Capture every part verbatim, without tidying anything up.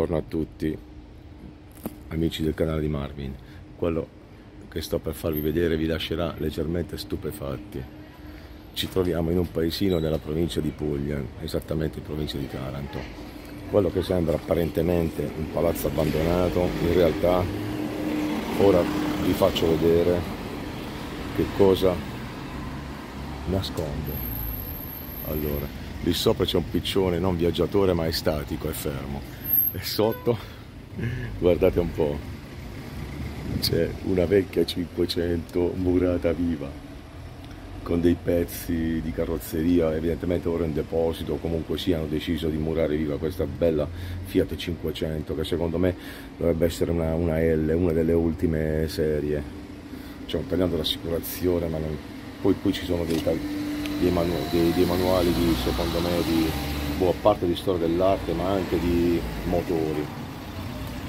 Buongiorno a tutti amici del canale di Marvin. Quello che sto per farvi vedere vi lascerà leggermente stupefatti. Ci troviamo in un paesino nella provincia di Puglia, esattamente in provincia di Taranto. Quello che sembra apparentemente un palazzo abbandonato, in realtà ora vi faccio vedere che cosa nasconde. Allora, lì sopra c'è un piccione non viaggiatore ma è statico, è fermo. E sotto, guardate un po', c'è una vecchia cinquecento murata viva con dei pezzi di carrozzeria, evidentemente ora in deposito, o comunque sì, hanno deciso di murare viva questa bella Fiat cinquecento, che secondo me dovrebbe essere una, una L, una delle ultime serie. Cioè, tagliando l'assicurazione, ma non... poi qui ci sono dei, dei, manu... dei, dei manuali di, secondo me, di... a parte di storia dell'arte ma anche di motori,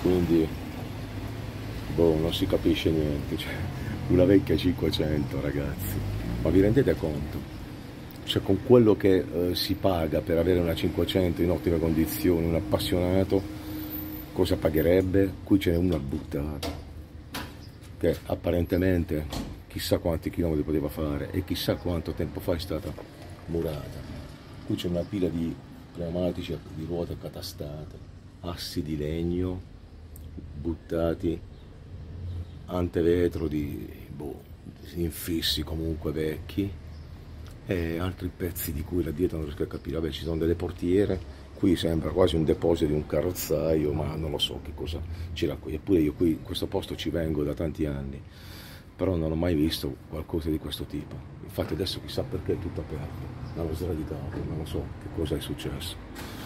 quindi boh, non si capisce niente, cioè, una vecchia cinquecento, ragazzi, ma vi rendete conto? Cioè, con quello che eh, si paga per avere una cinquecento in ottime condizioni, un appassionato cosa pagherebbe? Qui ce n'è una buttata che apparentemente chissà quanti chilometri poteva fare e chissà quanto tempo fa è stata murata. Qui c'è una pila di pneumatici, di ruote catastate, assi di legno buttati, antevetro di boh, infissi comunque vecchi e altri pezzi di cui là dietro non riesco a capire. Vabbè, ci sono delle portiere, qui sembra quasi un deposito di un carrozzaio, ma non lo so che cosa c'era qui. Eppure io qui in questo posto ci vengo da tanti anni, però non ho mai visto qualcosa di questo tipo. Infatti adesso chissà perché è tutto aperto, l'hanno sradicato, non lo so che cosa è successo.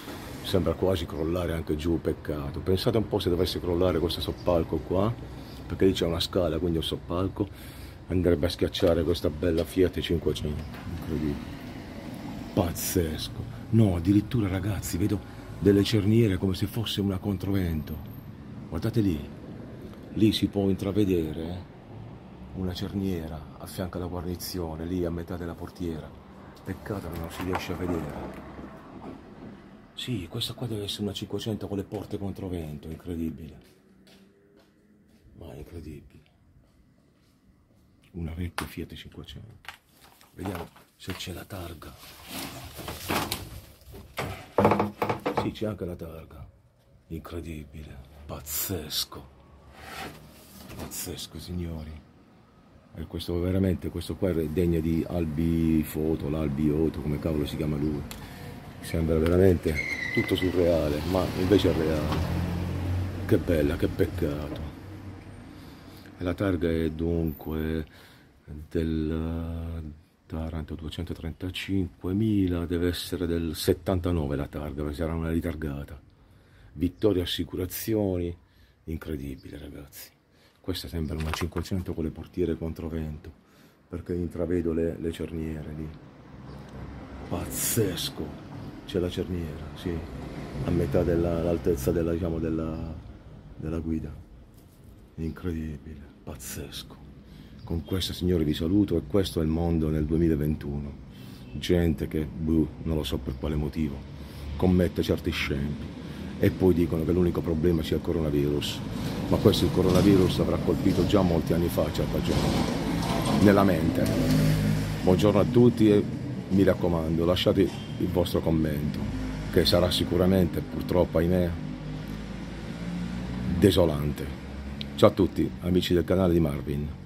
Sembra quasi crollare anche giù, peccato. Pensate un po' se dovesse crollare questo soppalco qua, perché lì c'è una scala, quindi un soppalco, andrebbe a schiacciare questa bella Fiat cinquecento, incredibile, pazzesco. No, addirittura, ragazzi, vedo delle cerniere come se fosse una controvento, guardate lì, lì si può intravedere, eh? Una cerniera a fianco alla guarnizione, lì a metà della portiera. Peccato che non si riesce a vedere. Sì, questa qua deve essere una cinquecento con le porte controvento, incredibile. Ma incredibile. Una vecchia Fiat cinquecento. Vediamo se c'è la targa. Sì, c'è anche la targa. Incredibile, pazzesco. Pazzesco, signori. E questo veramente, questo qua è degno di Albi Foto, l'Albi Auto, come cavolo si chiama lui. Sembra veramente tutto surreale, ma invece è reale. Che bella, che peccato. E la targa è dunque del Taranto duecentotrentacinquemila, deve essere del settantanove la targa, perché sarà una ritargata. Vittoria Assicurazioni, incredibile, ragazzi. Questa sembra una cinquecento con le portiere controvento, perché intravedo le, le cerniere lì. Pazzesco! C'è la cerniera, sì, a metà dell'altezza della, diciamo, della, della guida. Incredibile, pazzesco. Con questo, signori, vi saluto, e questo è il mondo nel duemilaventuno. Gente che, buh, non lo so per quale motivo, commette certi scempi e poi dicono che l'unico problema sia il coronavirus. Ma questo il coronavirus avrà colpito già molti anni fa, certa gente, nella mente. Buongiorno a tutti e mi raccomando, lasciate il vostro commento, che sarà sicuramente, purtroppo, ahimè, desolante. Ciao a tutti, amici del canale di Marvin.